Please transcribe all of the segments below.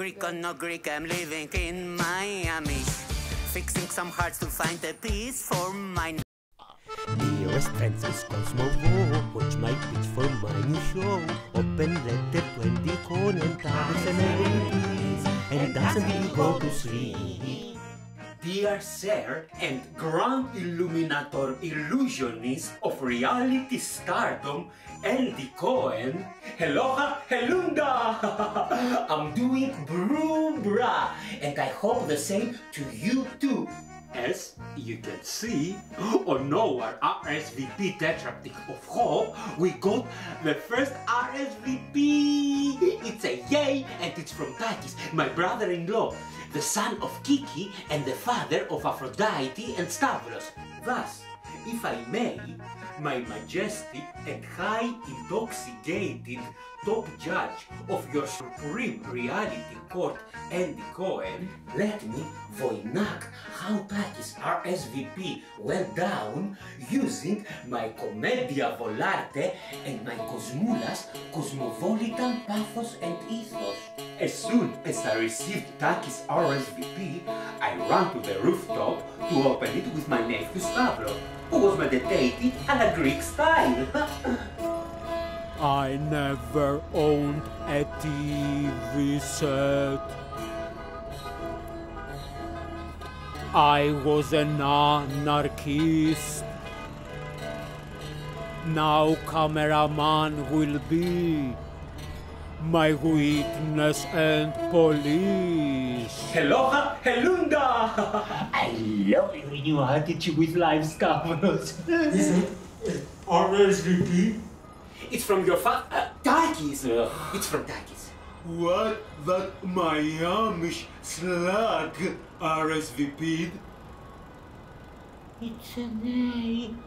Greek or no Greek, I'm living in Miami, fixing some hearts to find a peace for mine. Dearest Francisco's Movo, watch my pitch for my new show. Open letter to Andy Cohen and Takis Nonassis, and doesn't he go to sleep? Dear Sir and Grand Illuminator Illusionist of Reality Stardom, Andy Cohen, Heloha Helunga! I'm doing Brubra, and I hope the same to you too. As you can see, on our RSVP Tetraptic of Hope, we got the first RSVP! It's a yay, and it's from Takis, my brother-in-law, the son of Kiki and the father of Aphrodite and Stavros. Thus, if I may, my majestic and high intoxicated top judge of your supreme reality court, Andy Cohen, let me voynak how Takis RSVP went down using my commedia volarte and my cosmulas cosmopolitan pathos and ethos. As soon as I received Takis RSVP, I ran to the rooftop to open it with my nephew Stavro, who was meditating at a Greek style. I never owned a TV set. I was an anarchist. Now cameraman will be my witness and police. Heloha Helunda! I love it when you added you with live scabbers. RSVP? It's from your Takis! It's from Takis. What that Miamish slug RSVP'd? It's a name.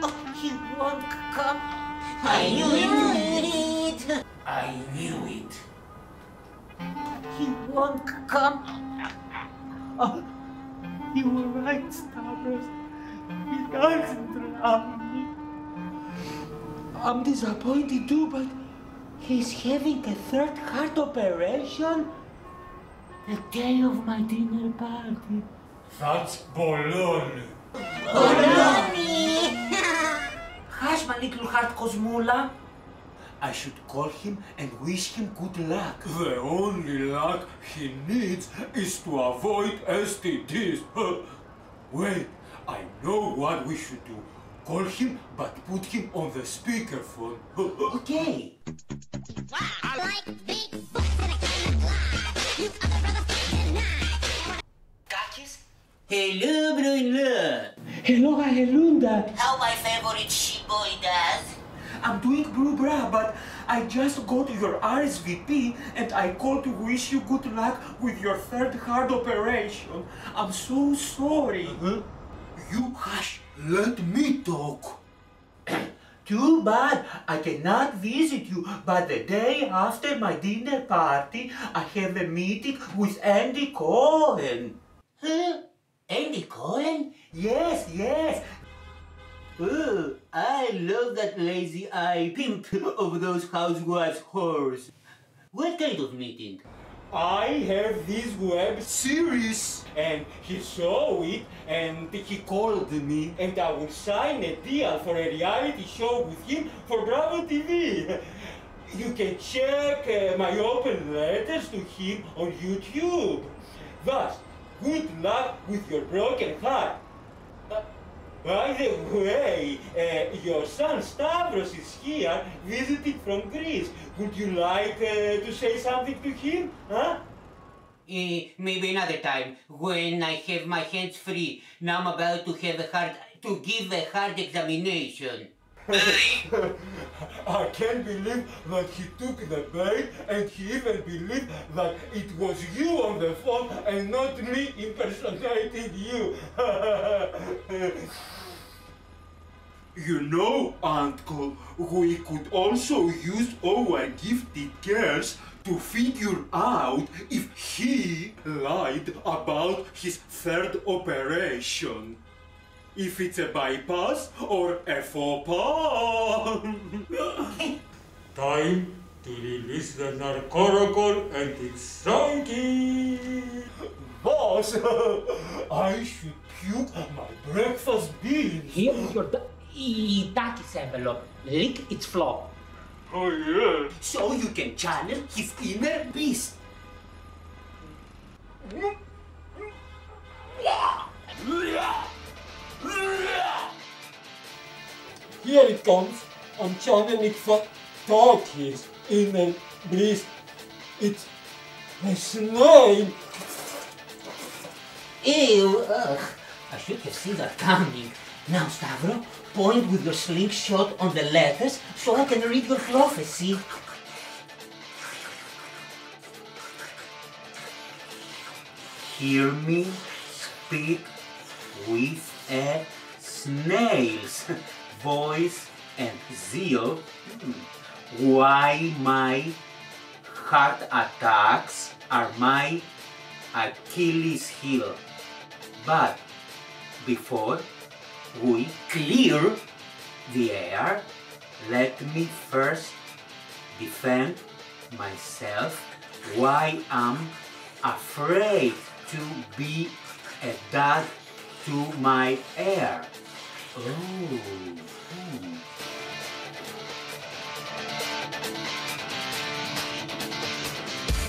Oh, he won't come. I knew it! I knew it. He won't come. Oh, you were right, Stavros. He doesn't love me. I'm disappointed too, but he's having a third heart operation the day of my dinner party. That's bologna. Bologna! Hush, my little heart, Cosmula. I should call him and wish him good luck. The only luck he needs is to avoid STDs. Wait, I know what we should do. Call him, but put him on the speakerphone. Okay. Takis? Hello, brother. Hello, Helunda. How my favorite she-boy does? I'm doing Brubra, but I just got your RSVP and I called to wish you good luck with your third heart operation. I'm so sorry. You hush. Let me talk. Too bad I cannot visit you, but the day after my dinner party, I have a meeting with Andy Cohen. Huh? Andy Cohen? Yes, yes. Oh, I love that lazy eye pimp of those housewives' whores. What kind of meeting? I have this web series, and he saw it, and he called me, and I will sign a deal for a reality show with him for Bravo TV. You can check my open letters to him on YouTube. Thus, good luck with your broken heart. By the way, your son Stavros is here, visiting from Greece. Would you like to say something to him, huh? Maybe another time, when I have my hands free. Now I'm about to have give a hard examination. I can't believe that he took the bait, and he even believed that it was you on the phone and not me impersonating you. You know, Uncle, we could also use our gifted girls to figure out if he lied about his third operation. If it's a bypass or a faux pas. Time to release the narcoracle and its sounding. Boss, I should puke on my breakfast beans. Here is your Takis envelope. Lick its floor. Oh, yeah. So you can channel his inner beast. Here it comes. I'm channeling for Takis inner beast. It's a snake. Ew, ugh. I should have seen that coming. Now, Stavro, point with your slingshot on the letters so I can read your prophecy. Hear me speak with a snail's voice and zeal. Why my heart attacks are my Achilles heel. But before we clear the air, let me first defend myself why I'm afraid to be a dad to my heir. Oh.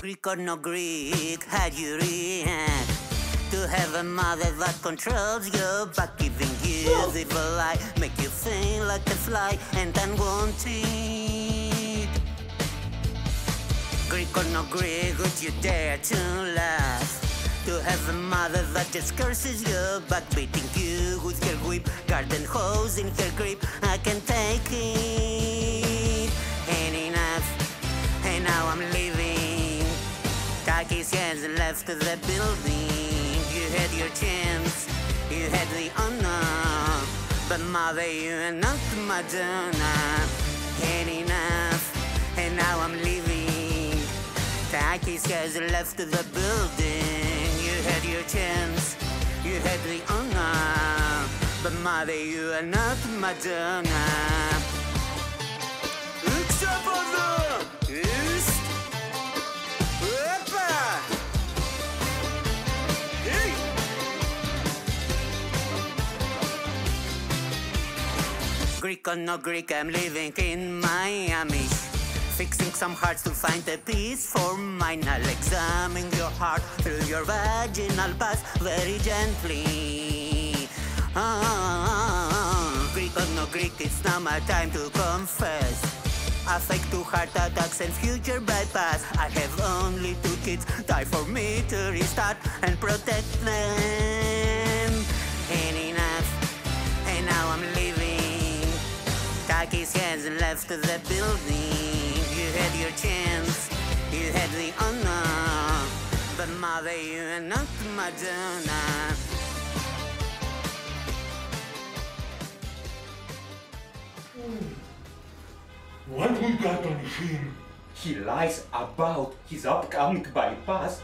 Greek or no Greek, how do you react? To have a mother that controls you but giving you the evil eye, make you feel like a fly and unwanted. Greek or no Greek, would you dare to laugh? To have a mother that just curses you but beating you with her whip, garden hose in her grip. I can take it. And enough, and now I'm leaving. Takis has left the building. You had your chance, you had the honor, but mother, you are not Madonna. Had enough, and now I'm leaving. Takis has left the building. You had your chance, you had the honor, but mother, you are not Madonna. Greek or no Greek, I'm living in Miami, fixing some hearts to find a peace for mine. I'll examine your heart through your vaginal pass very gently. Oh. Greek or no Greek, it's now my time to confess. I fake two heart attacks and future bypass. I have only two kids, die for me to restart and protect them. And enough, and now I'm leaving. Takis has left the building. You had your chance, you had the honor, but mother, you are not Madonna. What we got on him? He lies about his upcoming bypass,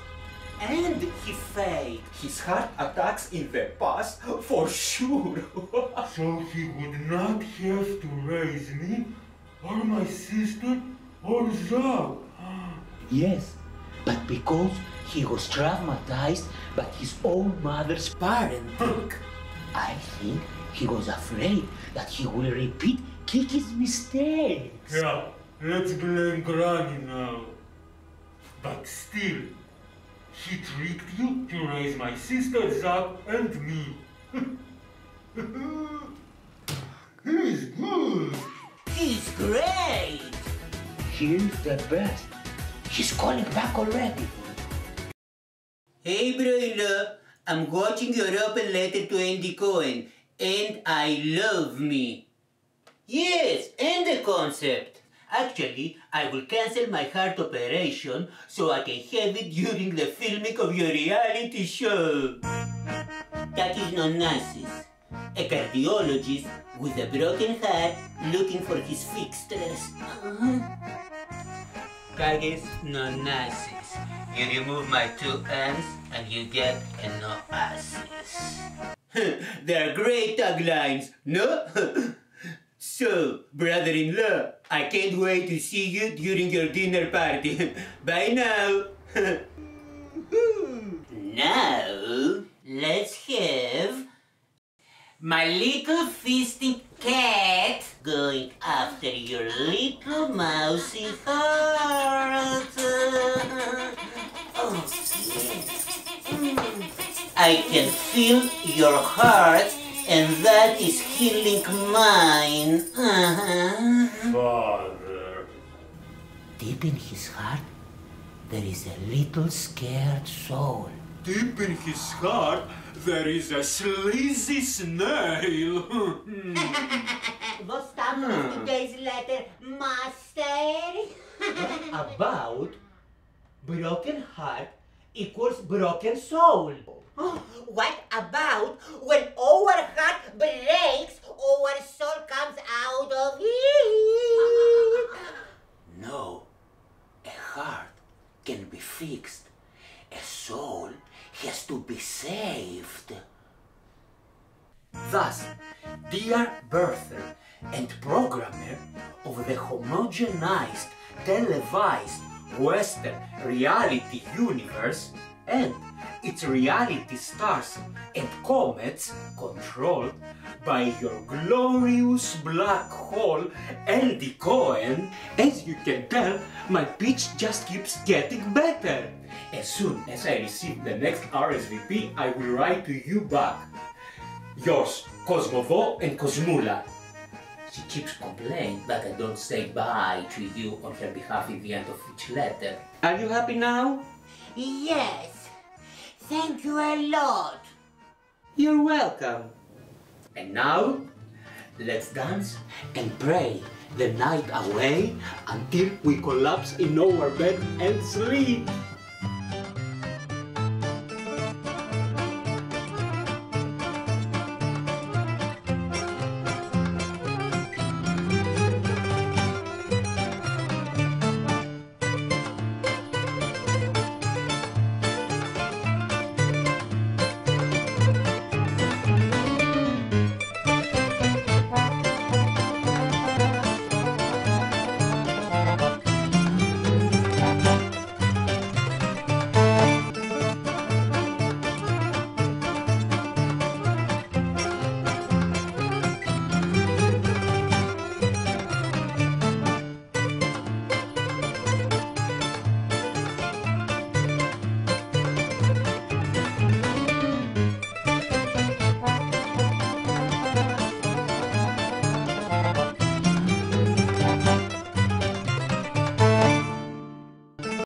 and he faked his heart attacks in the past, for sure. So he would not have to raise me, or my sister, or Zab. Yes, but because he was traumatized by his own mother's parenting. I think he was afraid that he will repeat Kiki's mistakes. Yeah, let's blame Granny now. But still, he tricked you to raise my sister, Zab, and me. He's good. He's great. He's the best. He's calling back already. Hey, brother. I'm watching your open letter to Andy Cohen, and I love me. Yes, and the concept. Actually, I will cancel my heart operation so I can have it during the filming of your reality show. Takis Nonassis, a cardiologist with a broken heart looking for his fixtures. Takis Nonassis, you remove my two arms and you get a no asses. They're great taglines, no? So, brother-in-law, I can't wait to see you during your dinner party. Bye now. Now, let's have my little fisting cat going after your little mousy heart. Oh, yes. I can feel your heart, and that is healing mine. Father. Deep in his heart, there is a little scared soul. Deep in his heart, there is a sleazy snail. What's happened today's letter, master? About broken heart equals broken soul. What about when our heart breaks, our soul comes out of it? No, a heart can be fixed. A soul has to be saved. Thus, dear birther and programmer of the homogenized, televised, Western reality universe and its reality stars and comets controlled by your glorious black hole, Andy Cohen. As you can tell, my pitch just keeps getting better. As soon as I receive the next RSVP, I will write to you back. Yours, Cosmovo and Cosmula. She keeps complaining that I don't say bye to you on her behalf at the end of each letter. Are you happy now? Yes. Thank you a lot. You're welcome. And now, let's dance and pray the night away until we collapse in our bed and sleep.